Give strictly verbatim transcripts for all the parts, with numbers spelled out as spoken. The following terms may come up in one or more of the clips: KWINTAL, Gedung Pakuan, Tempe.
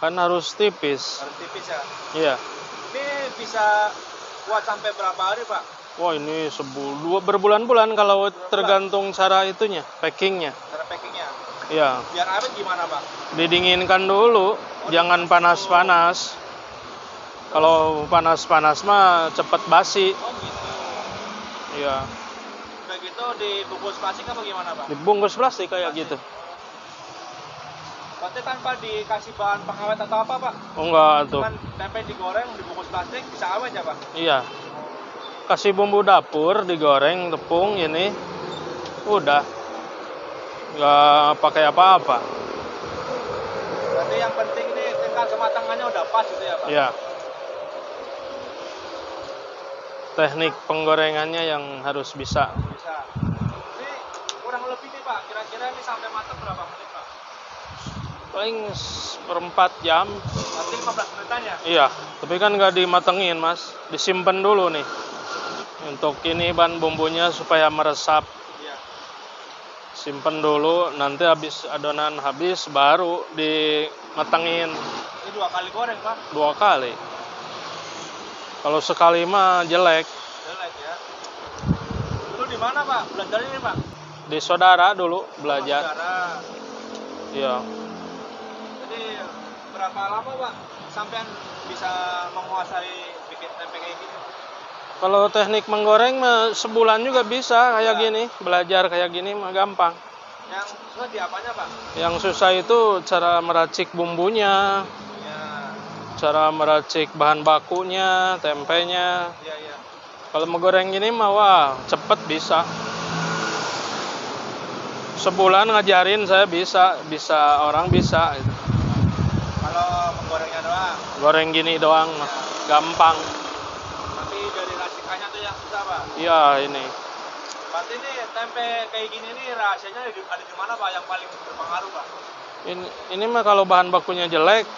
Kan harus tipis. Harus tipis ya? Iya. Ini bisa kuat sampai berapa hari, Pak? Wah, ini sebulan, berbulan-bulan kalau berbulan. Tergantung cara itunya, packingnya. Cara packingnya? Iya. Biar awet gimana, Pak? Didinginkan dulu, oh, jangan panas-panas. Kalau panas-panas mah cepet basi. Oh gitu. Iya. Udah gitu dibungkus plastik apa gimana, Pak? Dibungkus plastik kayak plastik. Gitu. Berarti tanpa dikasih bahan pengawet atau apa, Pak? Oh enggak tuh. Cuman tempe digoreng, dibungkus plastik, bisa awet ya, Pak? Iya. Kasih bumbu dapur, digoreng, tepung, ini. Udah. Enggak pakai apa-apa. Berarti yang penting ini tingkat kematangannya udah pas gitu ya, Pak? Iya. Teknik penggorengannya yang harus bisa. Bisa. Ini kurang lebih nih, Pak. Kira-kira ini sampai matang berapa menit, Pak? Paling seperempat jam. Berarti lima belas menitan ya? Iya. Tapi kan nggak dimatengin, Mas. Disimpan dulu nih. Untuk ini bahan bumbunya supaya meresap. Iya. Simpen dulu. Nanti habis adonan habis baru dimatengin. Ini dua kali goreng, Pak? Dua kali. Kalau sekali mah jelek. Jelek ya. Dulu di mana, Pak? Belajar ini, Pak? Di saudara dulu belajar. Oh, saudara. Iya. Jadi berapa lama, Pak, sampean bisa menguasai bikin tempe kayak gini? Kalau teknik menggoreng mah sebulan juga bisa kayak ya. Gini. Belajar kayak gini mah gampang. Yang susah di apanya, Pak? Yang susah itu cara meracik bumbunya. Cara meracik bahan bakunya, tempenya. Iya, iya. Kalau menggoreng gini mah wah, cepet bisa. Sebulan ngajarin saya bisa, bisa orang bisa. Kalau menggorengnya doang. Goreng gini doang ya. Gampang. Tapi dari racikannya tuh yang susah, Pak. Iya, ini. Berarti ini tempe kayak gini nih rahasianya ada di mana, Pak, yang paling berpengaruh, Pak? Ini ini mah kalau bahan bakunya jelek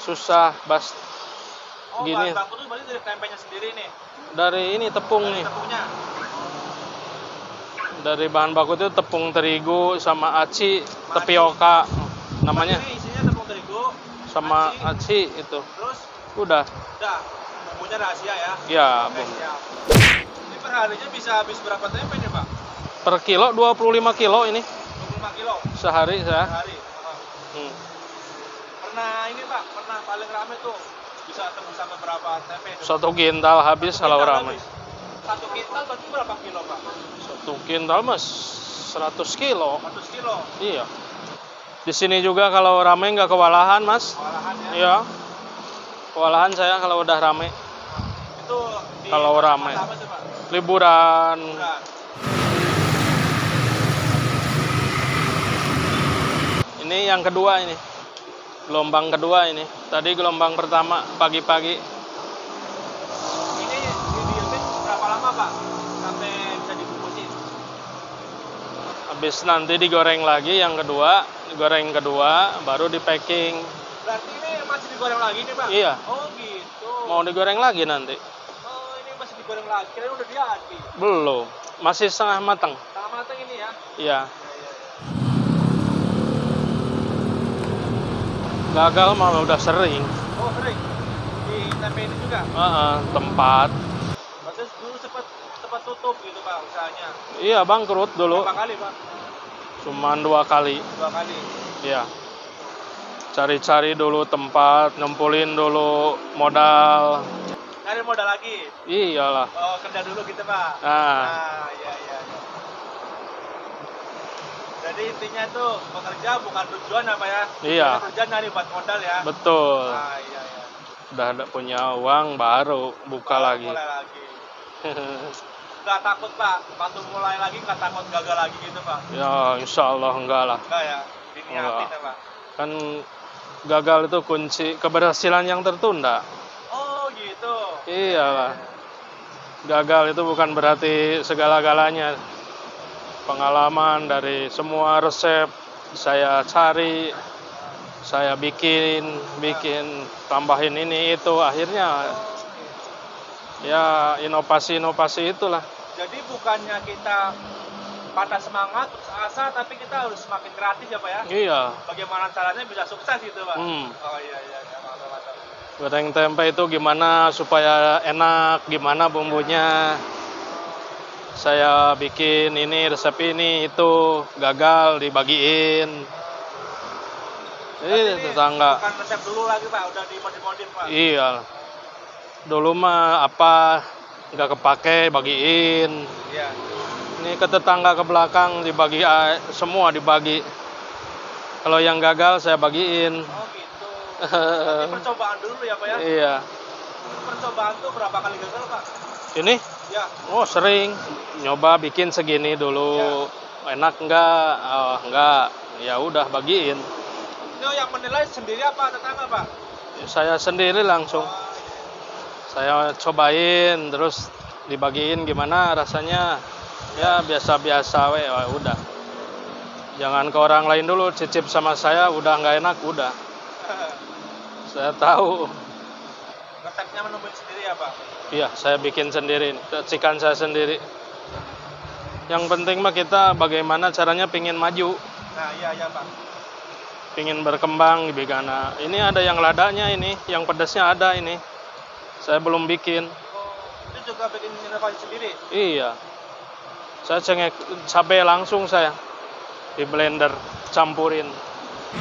susah bas oh, gini. Bahan baku itu berarti dari tempenya sendiri nih. Dari ini tepung dari nih. Tepungnya. Dari bahan baku itu tepung terigu sama aci, sama tapioka aci. Namanya. Ini isinya tepung terigu sama aci, aci itu. Terus udah. Udah. Bumbunya rahasia ya. Iya, Bung. Ini per harinya bisa habis berapa tempe nih, Pak? Per kilo dua puluh lima kilo ini. dua puluh lima kilo. Sehari saya. Sehari. Hmm. Nah ini, Pak, pernah paling rame tuh bisa tembus sampai berapa tempe? Satu kintal habis kalau rame. Satu kintal berarti berapa kilo, Pak? Satu kintal mas seratus kilo. seratus kilo? Iya. Di sini juga kalau rame nggak kewalahan, Mas. Kewalahan ya? Iya. Kewalahan saya kalau udah rame. Itu di kalau rame. Apa sih, Pak? Liburan. Liburan. Ini yang kedua ini. Gelombang kedua ini. Tadi gelombang pertama pagi-pagi. Ini didiamin berapa lama, Pak? Sampai bisa dibungkusin. Habis nanti digoreng lagi yang kedua, goreng kedua baru di packing. Berarti ini masih digoreng lagi nih, Pak? Iya. Oh, gitu. Mau digoreng lagi nanti. Oh, ini masih digoreng lagi. Kirain udah jadi. Belum. Masih setengah matang. Setengah matang ini ya? Iya. Gagal malah udah sering. Oh, sering? Di tempe ini juga? Uh-uh, tempat. Berarti dulu sempat, sempat tutup gitu, Pak, usahanya? Iya, bangkrut dulu. Berapa kali, Pak? Cuman dua kali. Dua kali? Iya. Cari-cari dulu tempat, ngumpulin dulu modal. Cari modal lagi? Iyalah. Oh, kerja dulu gitu, Pak? Nah. Nah, iya, iya. Jadi intinya itu bekerja bukan tujuan apa ya? Iya. Bekerja nyari buat modal ya. Betul. Ah, iya, iya. Udah ada punya uang baru buka baru lagi. Mulai lagi. Gak takut, Pak, waktu mulai lagi gak takut gagal lagi gitu, Pak? Ya, insya Allah enggak lah. Enggak ya. Diniatin ya, Pak. Kan gagal itu kunci keberhasilan yang tertunda. Oh gitu. Iyalah. Gagal itu bukan berarti segala-galanya. Pengalaman dari semua resep saya cari, saya bikin, bikin, tambahin ini itu, akhirnya ya inovasi-inovasi itulah. Jadi bukannya kita patah semangat, terus asa, tapi kita harus semakin kreatif ya Pak ya? Iya. Bagaimana caranya bisa sukses gitu Pak? Hmm. Oh iya, iya. Mantap-mantap. Goreng tempe itu gimana supaya enak, gimana bumbunya. Saya bikin ini, resep ini, itu gagal, dibagiin. Iya, tetangga. Bukan resep dulu lagi Pak, udah dimodif-modif Pak. Iya. Dulu mah apa, nggak kepake, bagiin. Iya. Ini ke tetangga ke belakang dibagi, semua dibagi. Kalau yang gagal saya bagiin. Oh gitu. Ini percobaan dulu ya Pak ya? Iya. Percobaan tuh berapa kali gagal Pak? Ini? Iya. Oh sering. Nyoba bikin segini dulu. Ya. Enak nggak? Oh, nggak. Ya udah bagiin. Itu yang menilai sendiri apa tetangga Pak? Saya sendiri langsung. Oh. Saya cobain terus dibagiin gimana rasanya. Ya biasa-biasa we, wah, udah. Jangan ke orang lain dulu, cicip sama saya udah nggak enak, udah. Saya tahu. Resepnya menemuin sendiri ya Pak? Iya, saya bikin sendiri, racikan saya sendiri. Yang penting mah kita bagaimana caranya pingin maju. Nah iya iya Pak. Pingin berkembang di Begana. Ini ada yang ladanya ini, yang pedasnya ada ini. Saya belum bikin. Oh, itu juga bikin inovasi sendiri? Iya. Saya cengek cabai langsung saya di blender campurin. Hari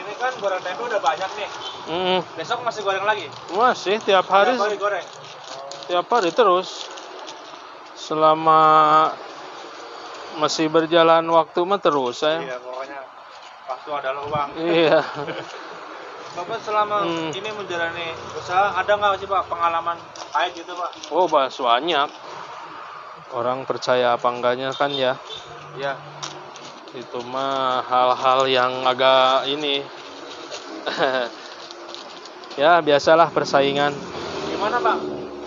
ini kan goreng tempe udah banyak nih. Mm. Besok masih goreng lagi? Masih tiap hari. Tiap hari goreng. Tiap hari terus. Selama masih berjalan waktu mah terus saya. Iya, pokoknya waktu ada luang. Iya. Bapak selama hmm. ini menjalani usaha ada nggak sih Pak pengalaman pahit gitu Pak? Oh banyak. Orang percaya apa enggaknya kan ya? Iya. Itu mah hal-hal yang agak ini. Ya biasalah persaingan. Gimana Pak?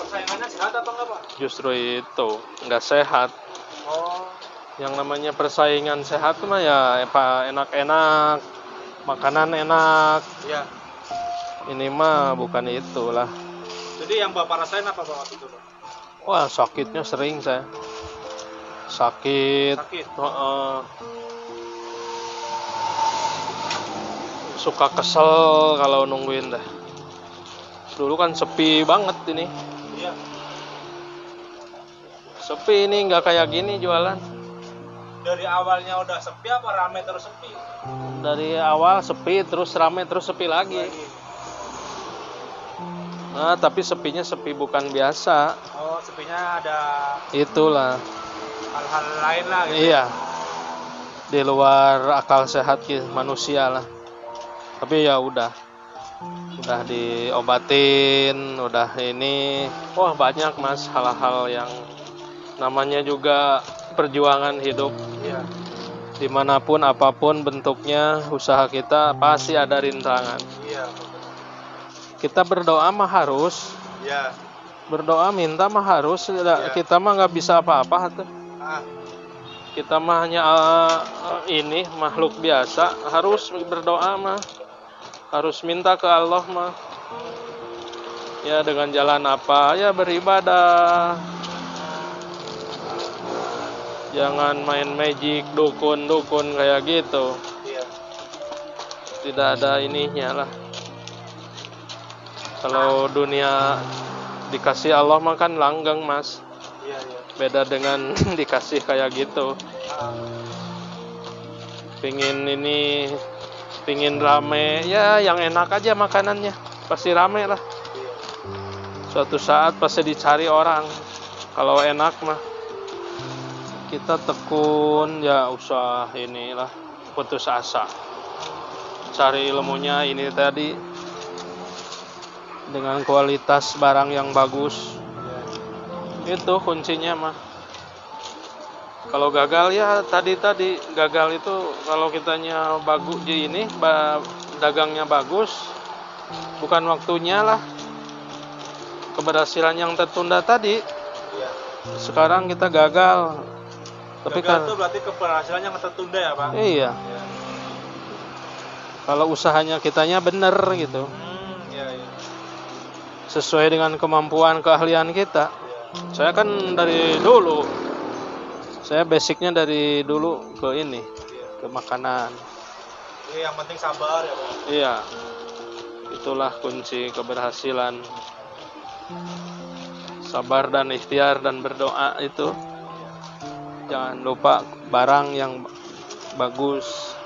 Persaingannya sehat apa enggak Pak? Justru itu, enggak sehat. Oh. Yang namanya persaingan sehat mah ya enak-enak, makanan enak. Iya. Ini mah bukan itulah. Jadi yang Bapak rasain apa Bapak itu Pak? Wah sakitnya sering saya. Sakit. Sakit? Uh-uh. Suka kesel kalau nungguin deh. Dulu kan sepi banget ini. Iya. Sepi ini nggak kayak gini jualan. Dari awalnya udah sepi apa rame terus sepi? Dari awal sepi terus rame terus sepi lagi. lagi. Nah tapi sepinya sepi bukan biasa. Oh sepinya ada. Itulah. Hal-hal lain lah. Gitu. Iya. Di luar akal sehat manusia lah. Tapi ya udah. Udah diobatin, udah ini. Wah banyak mas hal-hal yang namanya juga perjuangan hidup. Iya. Dimanapun apapun bentuknya usaha kita pasti ada rintangan. Iya. Kita berdoa mah harus. Iya. Berdoa minta mah harus. Iya. Kita mah nggak bisa apa-apa. Ah. Kita mah hanya uh, ini makhluk biasa harus berdoa mah. Harus minta ke Allah mah. Ya dengan jalan apa? Ya beribadah. Jangan main magic dukun-dukun kayak gitu. Iya. Tidak ada ininya lah. Kalau dunia dikasih Allah mah kan langgeng mas. Iya, iya. Beda dengan dikasih kayak gitu. Pingin ini. Pingin rame, ya yang enak aja makanannya, pasti rame lah. Suatu saat pasti dicari orang, kalau enak mah. Kita tekun, ya usah inilah, putus asa. Cari ilmunya ini tadi, dengan kualitas barang yang bagus. Itu kuncinya mah. Kalau gagal ya tadi-tadi gagal itu kalau kitanya bagus di ini ba, dagangnya bagus bukan waktunya lah keberhasilan yang tertunda tadi. Sekarang kita gagal Tapi gagal kan itu berarti keberhasilannya tertunda ya Pak? Iya. Ya. Kalau usahanya kitanya benar gitu. Hmm, iya, iya. Sesuai dengan kemampuan keahlian kita. Iya. Saya kan dari dulu, saya basicnya dari dulu ke ini, iya, ke makanan. Iya, yang penting sabar ya Pak. Iya. Itulah kunci keberhasilan. Sabar dan ikhtiar dan berdoa itu. Jangan lupa barang yang bagus.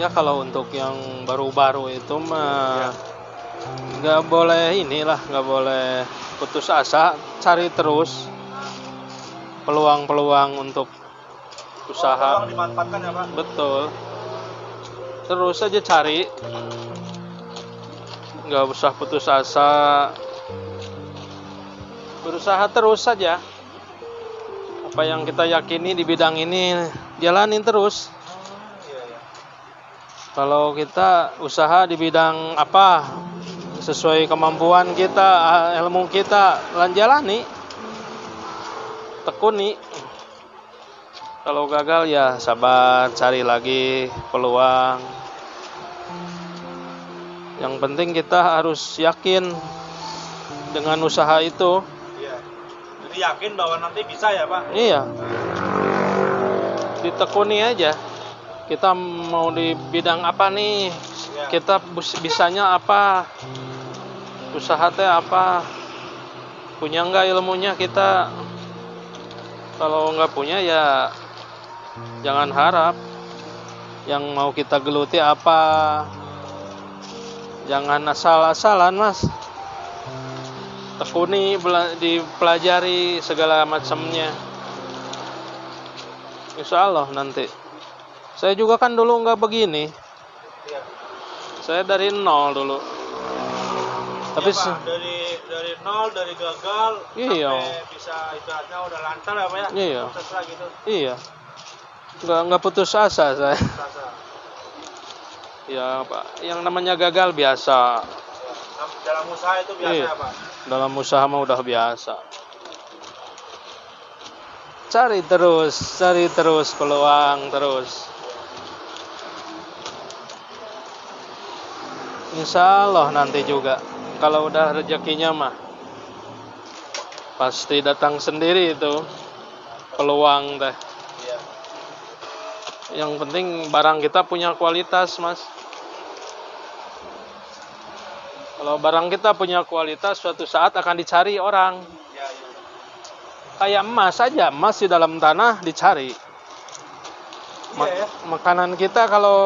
Ya kalau untuk yang baru-baru itu mah nggak boleh inilah, nggak boleh putus asa, cari terus peluang-peluang untuk usaha. Oh, dimanfaatkan ya Pak. Betul. Terus aja cari, nggak usah putus asa, berusaha terus saja. Apa yang kita yakini di bidang ini jalanin terus. Iya, iya. Kalau kita usaha di bidang apa sesuai kemampuan kita, ilmu kita, lan jalani, tekuni. Kalau gagal ya sabar, cari lagi peluang. Yang penting kita harus yakin dengan usaha itu. Yakin bahwa nanti bisa ya Pak? Iya, ditekuni aja. Kita mau di bidang apa nih? Iya. Kita bisanya apa? Usaha teh apa? Punya nggak ilmunya kita? Kalau nggak punya ya jangan harap. Yang mau kita geluti apa? Jangan asal-asalan Mas. Tekuni, dipelajari segala macamnya. Insya Allah nanti. Saya juga kan dulu nggak begini. Ya. Saya dari nol dulu. Ya, tapi Pak, dari dari nol, dari gagal, iya, sampai bisa ibaratnya udah lancar apa ya? Iya. Setelah gitu. Iya. Nggak nggak putus asa saya. Putus asa. Ya Pak, yang namanya gagal biasa. Dalam usaha itu biasa iya, ya Pak? Dalam usaha mah udah biasa. Cari terus, cari terus, peluang terus. Insya Allah nanti juga. Kalau udah rezekinya mah pasti datang sendiri itu peluang deh. Iya. Yang penting barang kita punya kualitas Mas. Kalau barang kita punya kualitas, suatu saat akan dicari orang. Ya, ya. Kayak emas saja, emas di dalam tanah dicari. Ma ya, ya. Makanan kita kalau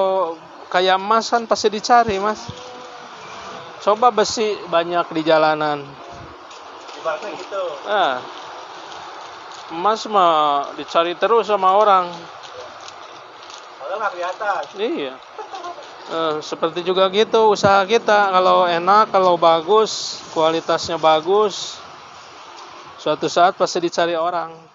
kayak emas kan pasti dicari, Mas. Coba besi banyak di jalanan. Ibaratnya gitu. Nah, emas mah dicari terus sama orang. Padahal nggak kelihatan. Iya. Uh, seperti juga gitu usaha kita. Kalau enak, kalau bagus, kualitasnya bagus, suatu saat pasti dicari orang.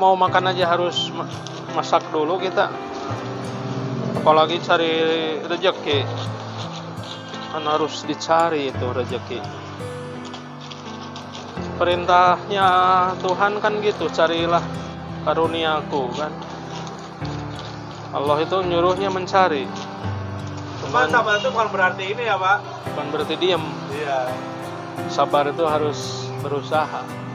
Mau makan aja harus masak dulu kita, apalagi cari rezeki kan harus dicari itu rezeki. Perintahnya Tuhan kan gitu, carilah karuniaku kan. Allah itu nyuruhnya mencari. Cuman sabar itu bukan berarti ini ya Pak, bukan berarti diam. Iya. Sabar itu harus berusaha.